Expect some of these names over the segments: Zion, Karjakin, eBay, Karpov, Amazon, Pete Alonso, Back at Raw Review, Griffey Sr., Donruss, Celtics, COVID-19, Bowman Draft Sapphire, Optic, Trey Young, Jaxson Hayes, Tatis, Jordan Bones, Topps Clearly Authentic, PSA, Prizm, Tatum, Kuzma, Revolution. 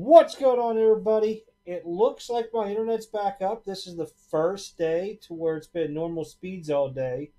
What's going on, everybody? It looks like my internet's back up. This is the first day to where it's been normal speeds all day,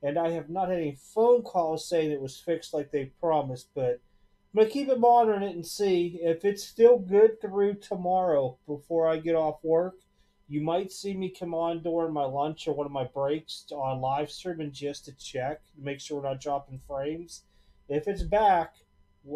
and I have not had any phone calls saying it was fixed like they promised, but I'm going to keep it monitoring it and see if it's still good through tomorrow before I get off work. You might see me come on during my lunch or one of my breaks on live streaming just to check, make sure we're not dropping frames. If it's back,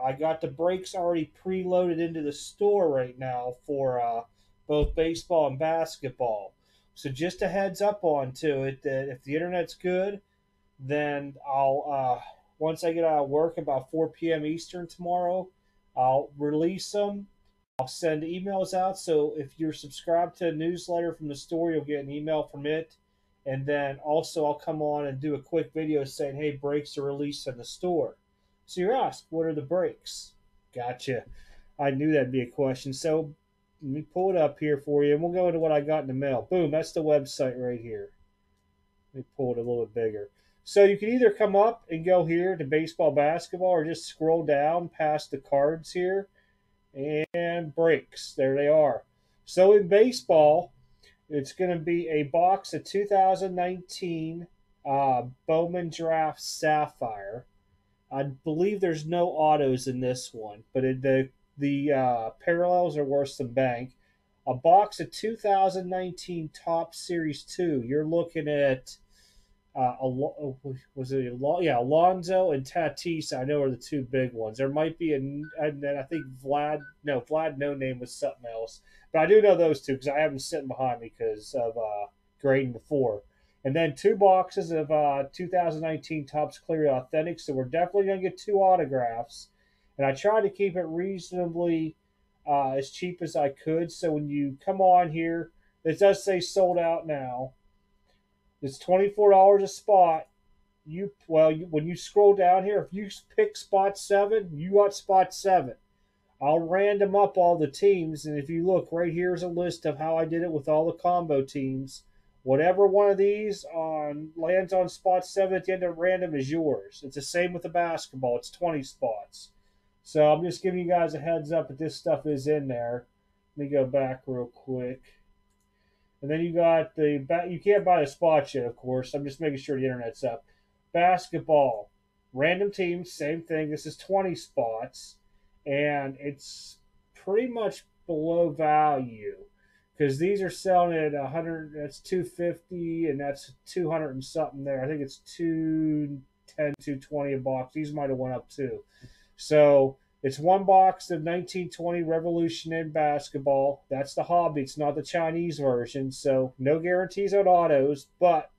I got the breaks already preloaded into the store right now for both baseball and basketball. So just a heads up on to it that if the internet's good, then I'll once I get out of work about 4 p.m. Eastern tomorrow, I'll release them. I'll send emails out, so if you're subscribed to a newsletter from the store, you'll get an email from it. And then also I'll come on and do a quick video saying, hey, breaks are released in the store. So you're asked, what are the breaks? Gotcha. I knew that'd be a question. So let me pull it up here for you, and we'll go into what I got in the mail. Boom, that's the website right here. Let me pull it a little bit bigger. So you can either come up and go here to baseball, basketball, or just scroll down past the cards here. And breaks. There they are. So in baseball, it's going to be a box of 2019 Bowman Draft Sapphire. I believe there's no autos in this one, but the parallels are worse than bank. A box of 2019 Topps Series 2. You're looking at Alonso and Tatis. I know are the two big ones. There might be and then I think Vlad no name was something else, but I do know those two because I have them sitting behind me because of grading before. And then two boxes of 2019 Topps Clearly Authentic. So we're definitely gonna get two autographs, and I tried to keep it reasonably as cheap as I could. So when you come on here, it does say sold out now. It's $24 a spot. When you scroll down here, if you pick spot 7, you got spot 7. I'll random up all the teams, and if you look, right here is a list of how I did it with all the combo teams. Whatever one of these lands on spot 7 at the end of random is yours. It's the same with the basketball. It's 20 spots. So I'm just giving you guys a heads up that this stuff is in there. Let me go back real quick. And then you got you can't buy the spot yet, of course. I'm just making sure the internet's up. Basketball, random teams, same thing. This is 20 spots, and it's pretty much below value because these are selling at 100. That's 250, and that's 200 and something there. I think it's 210, 220 a box. These might have went up too. So it's one box of 1920 Revolution in basketball. That's the hobby. It's not the Chinese version, so no guarantees on autos, but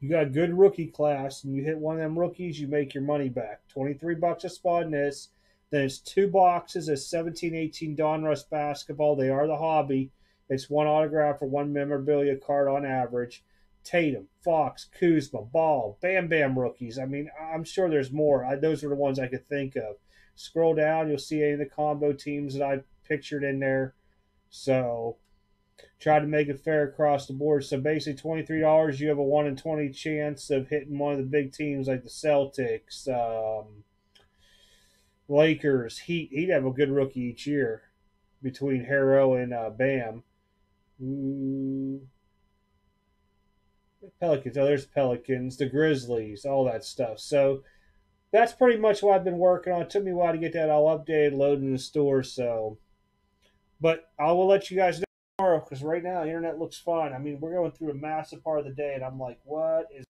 you got a good rookie class, and you hit one of them rookies, you make your money back. $23 a spot in this. Then it's two boxes of 1718 Donruss basketball. They are the hobby. It's one autograph or one memorabilia card on average. Tatum, Fox, Kuzma, Ball, Bam Bam rookies. I mean, I'm sure there's more. Those are the ones I could think of. Scroll down, you'll see any of the combo teams that I pictured in there. So try to make it fair across the board. So basically $23, you have a 1 in 20 chance of hitting one of the big teams like the Celtics, Lakers, Heat. He'd have a good rookie each year between Harrow and Bam. Ooh. Pelicans, oh, there's Pelicans, the Grizzlies, all that stuff. So that's pretty much what I've been working on. It took me a while to get that all updated, loaded in the store. So, but I will let you guys know tomorrow because right now the internet looks fine. I mean, we're going through a massive part of the day, and I'm like, what is?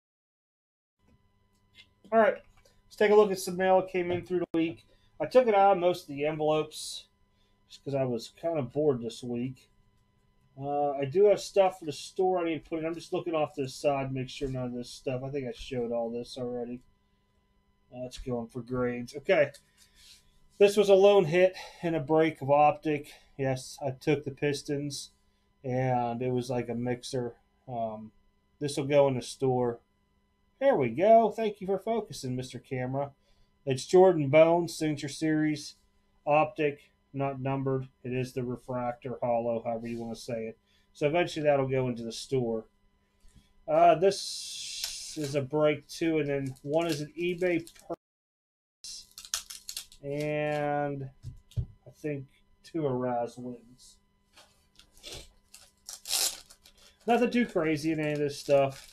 All right, let's take a look at some mail that came in through the week. I took it out of most of the envelopes just because I was kind of bored this week. I do have stuff for the store I need to put in. I'm just looking off to the side, make sure none of this stuff. I think I showed all this already. That's going for grades. Okay. This was a lone hit and a break of Optic. Yes, I took the Pistons, and it was like a mixer. This will go in the store. There we go. Thank you for focusing, Mr. Camera. It's Jordan Bones, Signature Series, Optic. Not numbered. It is the refractor hollow, however you want to say it. So eventually that'll go into the store. This is a break too, and then one is an eBay purchase, and I think Tua Raz wins. Nothing too crazy in any of this stuff.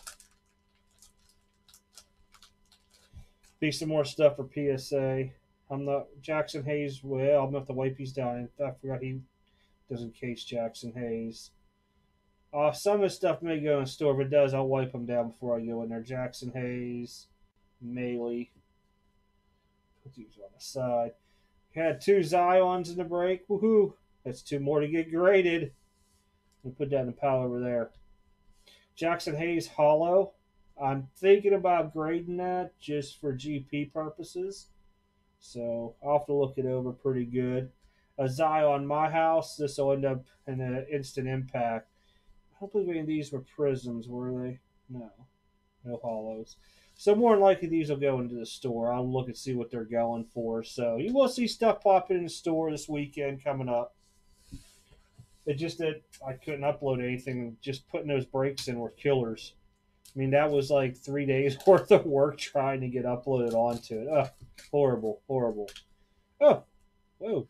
Be some more stuff for PSA. I'm not Jaxson Hayes. Well, I'm going to have to wipe these down. I forgot he doesn't case Jaxson Hayes. Some of his stuff may go in the store. If it does, I'll wipe them down before I go in there. Jaxson Hayes, Maley. Put these on the side. We had 2 Zions in the break. Woohoo! That's 2 more to get graded. We'll put that in the pile over there. Jaxson Hayes hollow. I'm thinking about grading that just for GP purposes. So I'll have to look it over pretty good. A Zion my house. This will end up in an instant impact. I don't believe any of these were Prisms, were they? No. No hollows. So more than likely these will go into the store. I'll look and see what they're going for. So you will see stuff popping in the store this weekend coming up. It's just that I couldn't upload anything. Just putting those breaks in were killers. I mean, that was like 3 days worth of work trying to get uploaded onto it. Oh, horrible, horrible. Oh, whoa.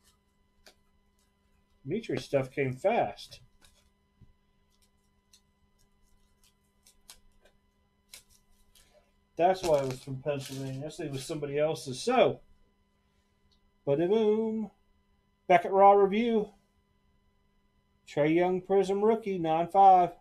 Dimitri's stuff came fast. That's why it was from Pennsylvania. That's why it was somebody else's. So, ba-da-boom. Back at Raw Review. Trey Young Prizm Rookie, 9.5.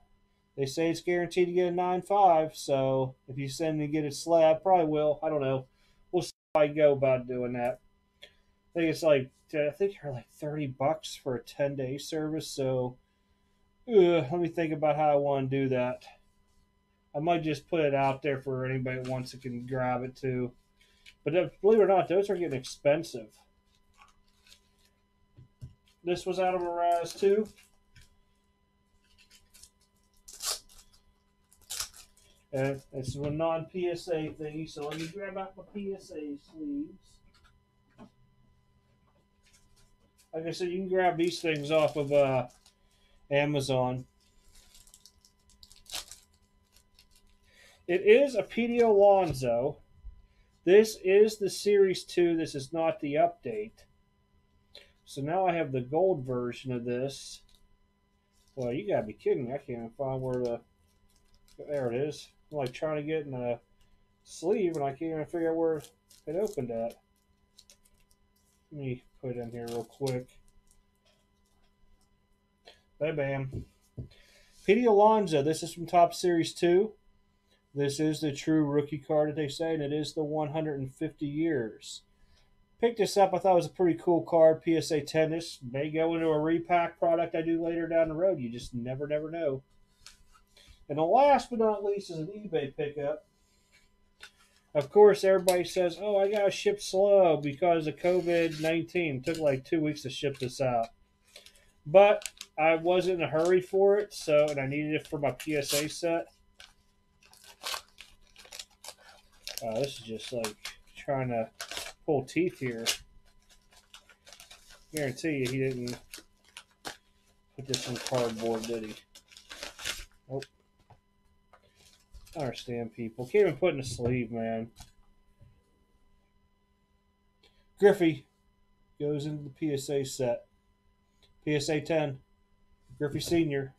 They say it's guaranteed to get a 9.5, so if you send me to get a slab, probably will. I don't know. We'll see how I go about doing that. I think it's like, I think they're like $30 for a 10-day service, so let me think about how I want to do that. I might just put it out there for anybody that wants to can grab it too. But believe it or not, those are getting expensive. This was out of a Raz too. And this is a non-PSA thingy, so let me grab out my PSA sleeves. Like I said, you can grab these things off of Amazon. It is a Pete Alonso. This is the Series 2. This is not the update. So now I have the gold version of this. Well, you gotta be kidding me. I can't even find where the... There it is. I'm like trying to get in a sleeve and I can't even figure out where it opened at. Let me put it in here real quick. Bam bam. Pete Alonso, this is from Topps Series 2. This is the true rookie card that they say, and it is the 150 years. Picked this up, I thought it was a pretty cool card. PSA 10. This may go into a repack product I do later down the road. You just never know. And the last but not least is an eBay pickup. Of course, everybody says, oh, I got to ship slow because of COVID-19. It took like 2 weeks to ship this out. But I wasn't in a hurry for it, so and I needed it for my PSA set. This is just like trying to pull teeth here. I guarantee you he didn't put this in cardboard, did he? Nope. I understand people. Can't even put in a sleeve, man. Griffey goes into the PSA set. PSA 10. Griffey Sr.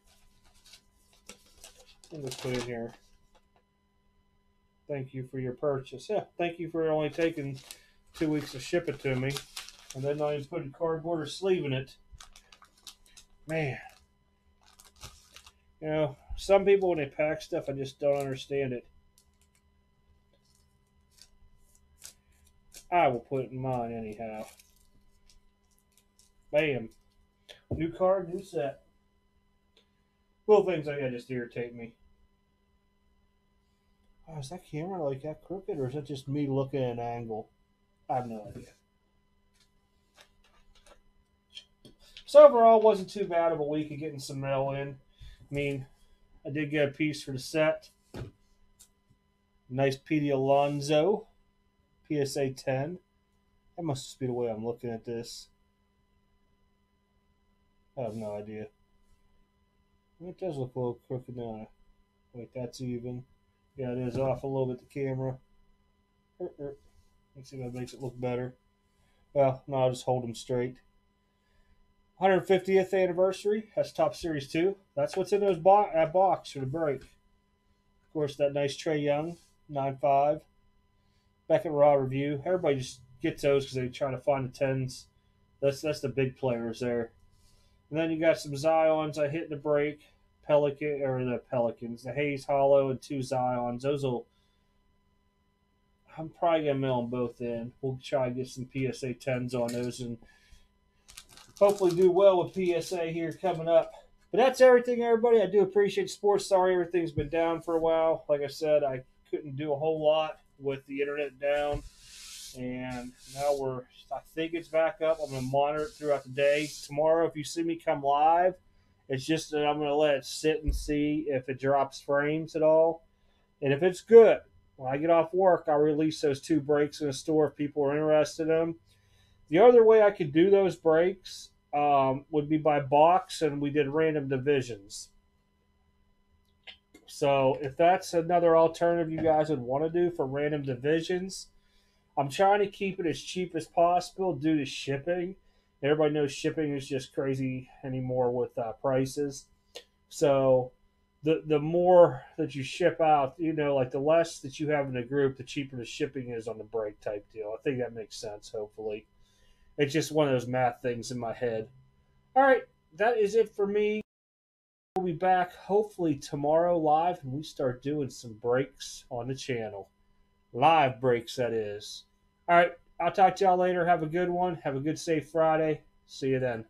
I'm going to put in here. Thank you for your purchase. Yeah, thank you for only taking 2 weeks to ship it to me. And then not even putting cardboard or sleeve in it. Man. You know, some people, when they pack stuff, I just don't understand it. I will put it in mine anyhow. Bam. New card, new set. Little things like that just irritate me. Oh, is that camera like that crooked, or is that just me looking at an angle? I have no idea. So overall, it wasn't too bad of a week of getting some mail in. I mean, I did get a piece for the set. Nice Pete Alonso, PSA 10. That must just be the way I'm looking at this. I have no idea. It does look a little crooked now. Wait, that's even. Yeah, it is off a little bit, the camera. Let's see if that makes it look better. Well, no, I'll just hold them straight. 150th anniversary. That's Top Series 2. That's what's in those that box for the break. Of course, that nice Trey Young, 9.5. Back at Raw Review. Everybody just gets those because they're trying to find the 10s. That's the big players there. And then you got some Zions I hit in the break. The Hayes Hollow and 2 Zions. Those will... I'm probably going to mail them both in. We'll try and get some PSA 10s on those and hopefully do well with PSA here coming up. But that's everything, everybody. I do appreciate sports. Sorry everything's been down for a while. Like I said, I couldn't do a whole lot with the internet down. And now I think it's back up. I'm going to monitor it throughout the day. Tomorrow, if you see me come live, it's just that I'm going to let it sit and see if it drops frames at all. And if it's good, when I get off work, I'll release those 2 breaks in the store if people are interested in them. The other way I could do those breaks would be by box, and we did random divisions. So if that's another alternative you guys would want to do for random divisions, I'm trying to keep it as cheap as possible due to shipping. Everybody knows shipping is just crazy anymore with prices. So the more that you ship out, you know, like the less that you have in the group, the cheaper the shipping is on the break type deal. I think that makes sense, hopefully. It's just one of those math things in my head. All right, that is it for me. We'll be back hopefully tomorrow live when we start doing some breaks on the channel. Live breaks, that is. All right, I'll talk to y'all later. Have a good one. Have a good, safe Friday. See you then.